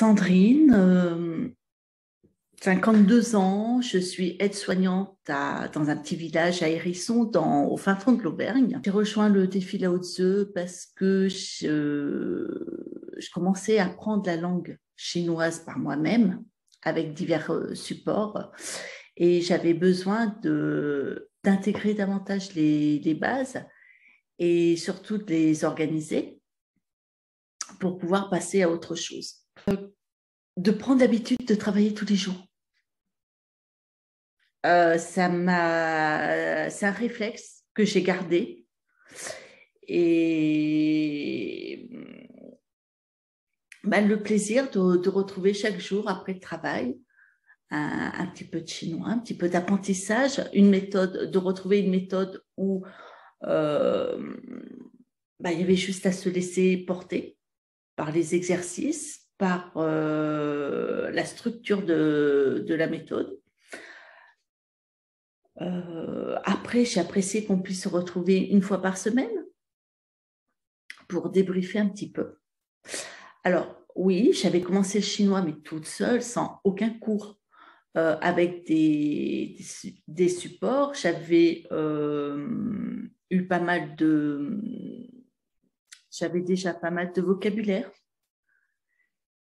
Sandrine, 52 ans, je suis aide-soignante dans un petit village à Hérisson, au fin fond de l'Auvergne. J'ai rejoint le Défi Lao Tseu parce que je commençais à apprendre la langue chinoise par moi-même, avec divers supports, et j'avais besoin d'intégrer davantage les bases et surtout de les organiser pour pouvoir passer à autre chose. De prendre l'habitude de travailler tous les jours. C'est un réflexe que j'ai gardé et le plaisir de retrouver chaque jour après le travail un petit peu de chinois, un petit peu d'apprentissage, de retrouver une méthode où il y avait juste à se laisser porter par les exercices, par la structure de la méthode. Après, j'ai apprécié qu'on puisse se retrouver une fois par semaine pour débriefer un petit peu. Alors, oui, j'avais commencé le chinois, mais toute seule, sans aucun cours, avec des supports. J'avais déjà pas mal de vocabulaire.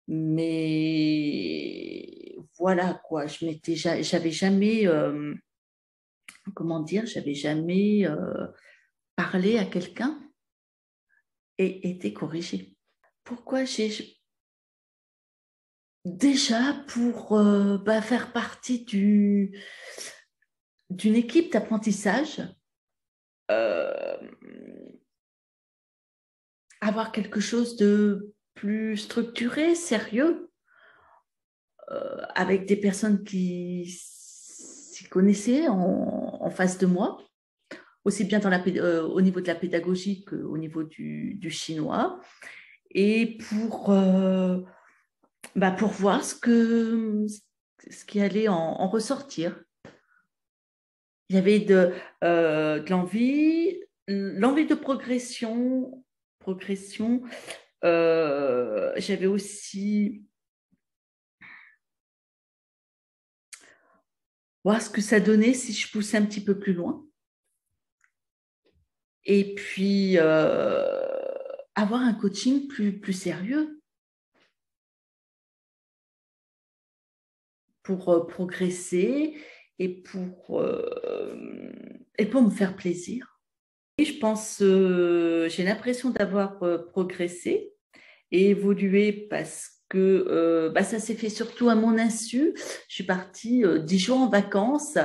Mais voilà quoi, j'avais jamais parlé à quelqu'un et été corrigée. Pourquoi j'ai déjà pour faire partie d'une équipe d'apprentissage, avoir quelque chose de plus structuré, sérieux, avec des personnes qui s'y connaissaient en face de moi, aussi bien au niveau de la pédagogie qu'au niveau du chinois, et pour voir ce qui allait en ressortir. Il y avait de l'envie de progression. J'avais aussi voir ce que ça donnait si je poussais un petit peu plus loin. Et puis, avoir un coaching plus sérieux pour progresser et pour me faire plaisir. Et je pense, j'ai l'impression d'avoir progressé et évolué parce que ça s'est fait surtout à mon insu. Je suis partie 10 jours en vacances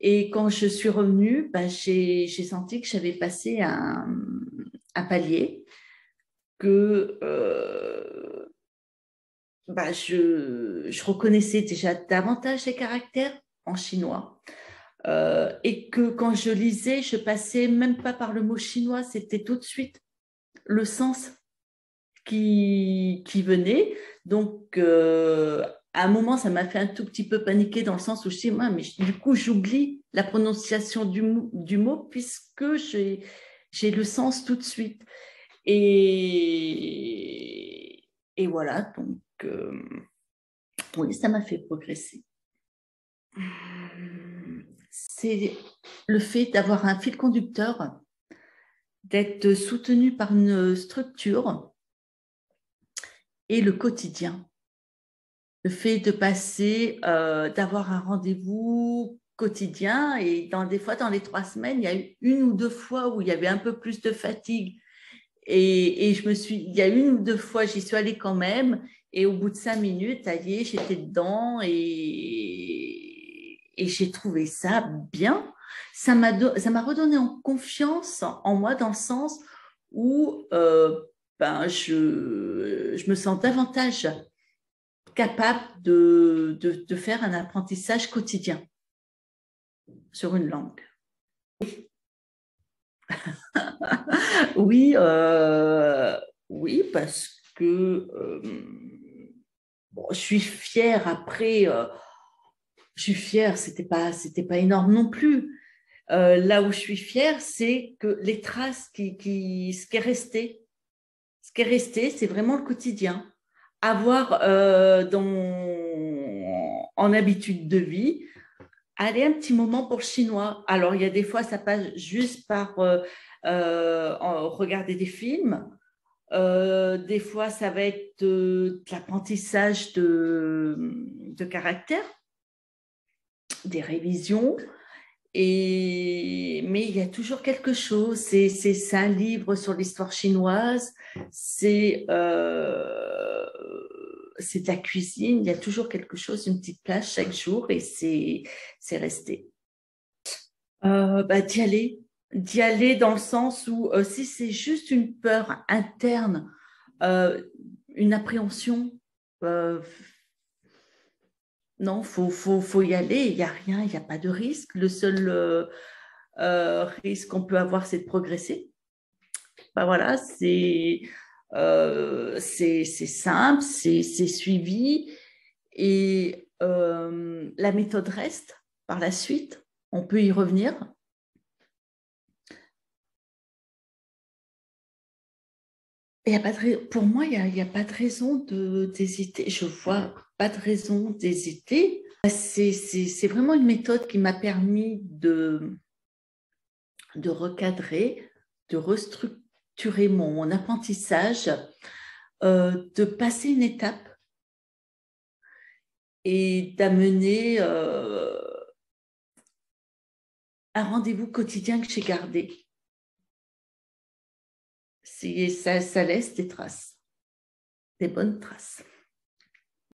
et quand je suis revenue, j'ai senti que j'avais passé un palier, que je reconnaissais déjà davantage les caractères en chinois. Et que quand je lisais, je passais même pas par le mot chinois, c'était tout de suite le sens qui venait. Donc, à un moment, ça m'a fait un tout petit peu paniquer dans le sens où je dis, mais du coup, j'oublie la prononciation du mot puisque j'ai le sens tout de suite. Et voilà, donc, oui, ça m'a fait progresser. C'est le fait d'avoir un fil conducteur, d'être soutenu par une structure et le quotidien. Le fait de d'avoir un rendez-vous quotidien et des fois dans les 3 semaines, il y a eu une ou deux fois où il y avait un peu plus de fatigue et il y a une ou deux fois, j'y suis allée quand même et au bout de 5 minutes, ça y est, j'étais dedans et j'ai trouvé ça bien. Ça m'a redonné confiance en moi dans le sens où je me sens davantage capable de faire un apprentissage quotidien sur une langue. Oui, parce que je suis fière après. Je suis fière, c'était pas énorme non plus. Là où je suis fière, c'est que les traces ce qui est resté, c'est vraiment le quotidien. avoir en habitude de vie, aller un petit moment pour chinois. Alors, il y a des fois, ça passe juste par regarder des films. Des fois, ça va être de l'apprentissage de caractère, des révisions. Mais il y a toujours quelque chose. C'est un livre sur l'histoire chinoise, c'est de la cuisine, il y a toujours quelque chose, une petite place chaque jour, et c'est resté. D'y aller dans le sens où si c'est juste une peur interne, une appréhension, non, faut y aller, il n'y a rien, il n'y a pas de risque. Le seul risque qu'on peut avoir, c'est de progresser. Ben voilà, c'est simple, c'est suivi, et la méthode reste par la suite, on peut y revenir. Il y a pas de, pour moi, il n'y a pas de raison d'hésiter, je vois pas de raison d'hésiter. C'est vraiment une méthode qui m'a permis de recadrer, de restructurer mon apprentissage, de passer une étape et d'amener un rendez-vous quotidien que j'ai gardé. Ça laisse des traces, des bonnes traces.